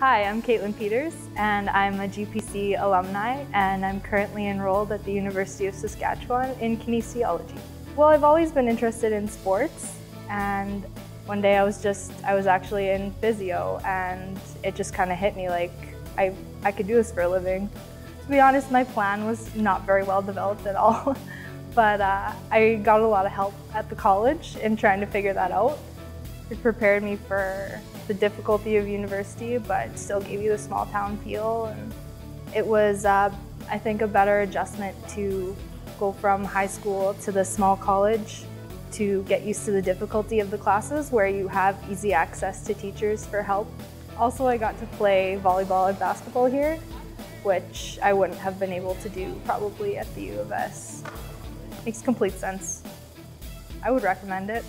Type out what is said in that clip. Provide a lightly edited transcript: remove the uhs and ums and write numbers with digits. Hi, I'm Caitlin Peters, and I'm a GPC alumni, and I'm currently enrolled at the University of Saskatchewan in kinesiology. Well, I've always been interested in sports, and one day I was actually in physio, and it just kind of hit me like, I could do this for a living. To be honest, my plan was not very well developed at all, but I got a lot of help at the college in trying to figure that out. It prepared me for the difficulty of university, but still gave you the small town feel. And it was, I think, a better adjustment to go from high school to the small college to get used to the difficulty of the classes where you have easy access to teachers for help. Also, I got to play volleyball and basketball here, which I wouldn't have been able to do probably at the U of S. Makes complete sense. I would recommend it.